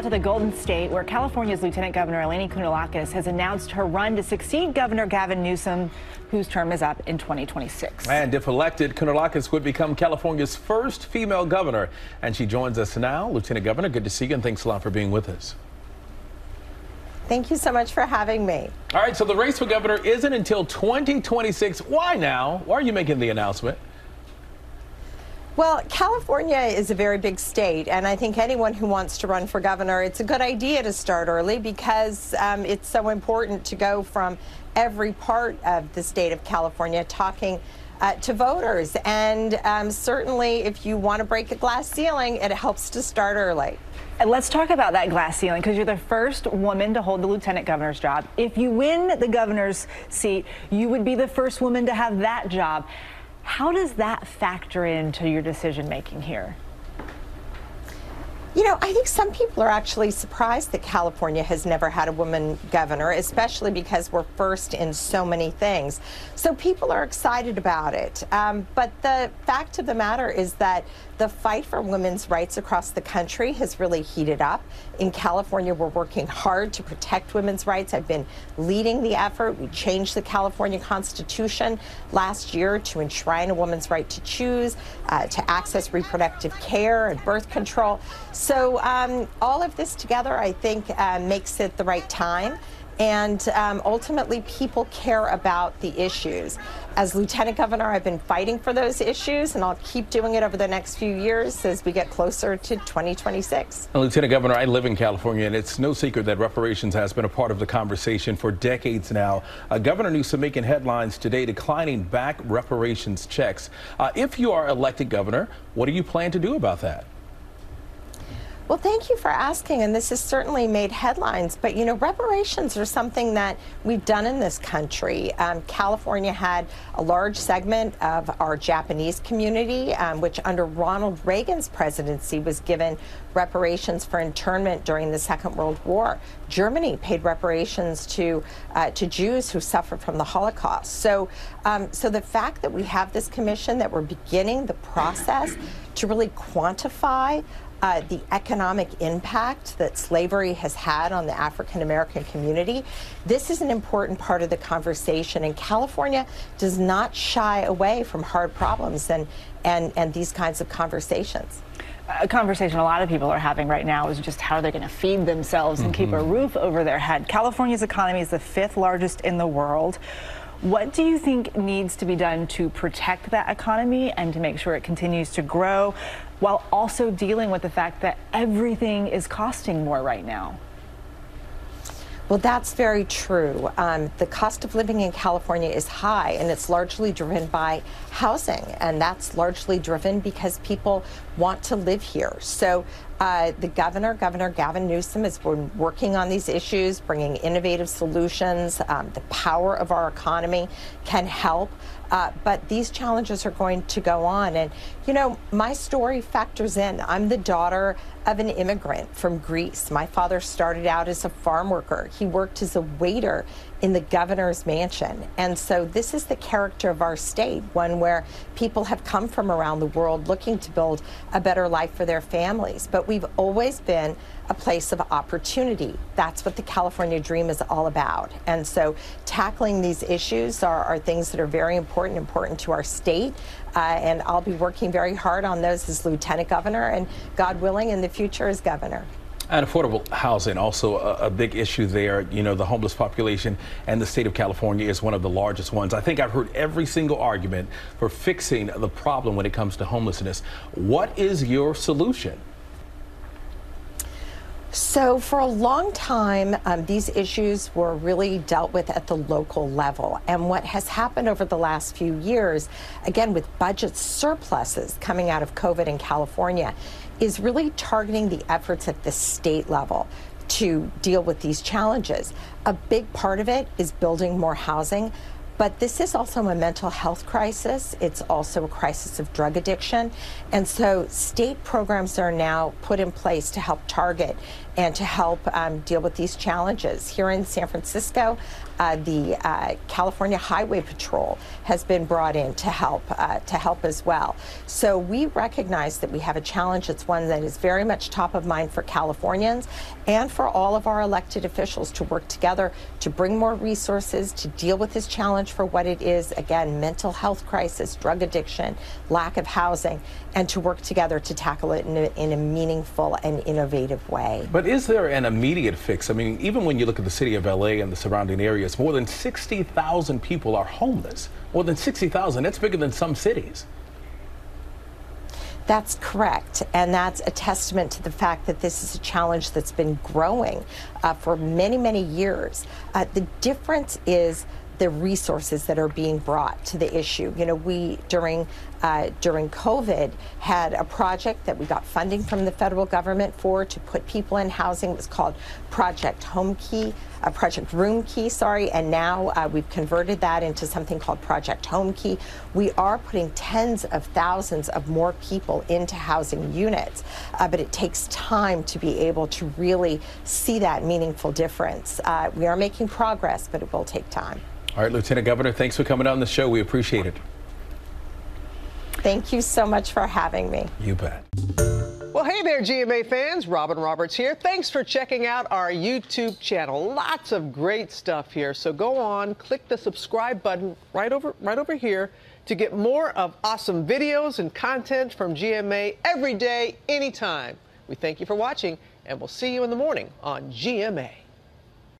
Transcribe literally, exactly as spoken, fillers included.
now to the Golden State, where California's Lieutenant Governor Eleni Kounalakis has announced her run to succeed Governor Gavin Newsom, whose term is up in twenty twenty-six. And if elected, Kounalakis would become California's first female governor. And she joins us now. Lieutenant Governor, good to see you, and thanks a lot for being with us. Thank you so much for having me. All right, so the race for governor isn't until twenty twenty-six. Why now? Why are you making the announcement? Well, California is a very big state, and I think anyone who wants to run for governor, it's a good idea to start early because um, it's so important to go from every part of the state of California talking uh, to voters. And um, certainly, if you want to break a glass ceiling, it helps to start early. And let's talk about that glass ceiling, because you're the first woman to hold the lieutenant governor's job. If you win the governor's seat, you would be the first woman to have that job. How does that factor into your decision making here? You know, I think some people are actually surprised that California has never had a woman governor, especially because we're first in so many things. So people are excited about it. Um, but the fact of the matter is that the fight for women's rights across the country has really heated up. In California, we're working hard to protect women's rights. I've been leading the effort. We changed the California Constitution last year to enshrine a woman's right to choose, uh, to access reproductive care and birth control. So um, all of this together, I think, uh, makes it the right time. And um, ultimately, people care about the issues. As Lieutenant Governor, I've been fighting for those issues, and I'll keep doing it over the next few years as we get closer to twenty twenty-six. Now, Lieutenant Governor, I live in California, and it's no secret that reparations has been a part of the conversation for decades now. Uh, Governor Newsom making headlines today declining back reparations checks. Uh, if you are elected governor, what do you plan to do about that? Well, thank you for asking, and this has certainly made headlines, but you know, reparations are something that we've done in this country. Um, California had a large segment of our Japanese community, um, which under Ronald Reagan's presidency was given reparations for internment during the Second World War. Germany paid reparations to uh, to Jews who suffered from the Holocaust. So, um, so the fact that we have this commission, that we're beginning the process to really quantify Uh, the economic impact that slavery has had on the African American community. This is an important part of the conversation, and California does not shy away from hard problems and, and, and these kinds of conversations. A conversation a lot of people are having right now is just how they're going to feed themselves and mm-hmm. keep a roof over their head. California's economy is the fifth largest in the world. What do you think needs to be done to protect that economy and to make sure it continues to grow, while also dealing with the fact that everything is costing more right now? Well, that's very true. Um, the cost of living in California is high, and it's largely driven by housing, and that's largely driven because people want to live here. So uh, the governor, Governor Gavin Newsom, has been working on these issues, bringing innovative solutions. Um, the power of our economy can help, uh, but these challenges are going to go on. And, you know, my story factors in. I'm the daughter of an immigrant from Greece. My father started out as a farm worker. He worked as a waiter in the governor's mansion. And so this is the character of our state, one where people have come from around the world looking to build a better life for their families. But we've always been a place of opportunity. That's what the California dream is all about. And so tackling these issues are, are things that are very important, important to our state. Uh, and I'll be working very hard on those as Lieutenant Governor, and God willing, in the future as governor. And affordable housing, also a, a big issue there. You know, the homeless population and the state of California is one of the largest ones. I think I've heard every single argument for fixing the problem when it comes to homelessness. What is your solution? So for a long time, um, these issues were really dealt with at the local level. And what has happened over the last few years, again, with budget surpluses coming out of COVID in California, is really targeting the efforts at the state level to deal with these challenges. A big part of it is building more housing. But this is also a mental health crisis. It's also a crisis of drug addiction. And so state programs are now put in place to help target and to help um, deal with these challenges. Here in San Francisco, uh, the uh, California Highway Patrol has been brought in to help, uh, to help as well. So we recognize that we have a challenge. It's one that is very much top of mind for Californians and for all of our elected officials to work together to bring more resources to deal with this challenge for what it is, again, mental health crisis, drug addiction, lack of housing, and to work together to tackle it in a, in a meaningful and innovative way. But But is there an immediate fix? I mean, even when you look at the city of L A and the surrounding areas, more than sixty thousand people are homeless. More than sixty thousand. That's bigger than some cities. That's correct, and that's a testament to the fact that this is a challenge that's been growing uh, for many, many years. Uh, the difference is the resources that are being brought to the issue. You know, we during uh, during COVID had a project that we got funding from the federal government for to put people in housing. It was called Project Home Key, uh, Project Room Key, sorry, and now uh, we've converted that into something called Project Home Key. We are putting tens of thousands of more people into housing units, uh, but it takes time to be able to really see that meaningful difference. Uh, we are making progress, but it will take time. All right, Lieutenant Governor, thanks for coming on the show. We appreciate it. Thank you so much for having me. You bet. Well, hey there, G M A fans. Robin Roberts here. Thanks for checking out our YouTube channel. Lots of great stuff here. So go on, click the subscribe button right over, right over here to get more of awesome videos and content from G M A every day, anytime. We thank you for watching, and we'll see you in the morning on G M A.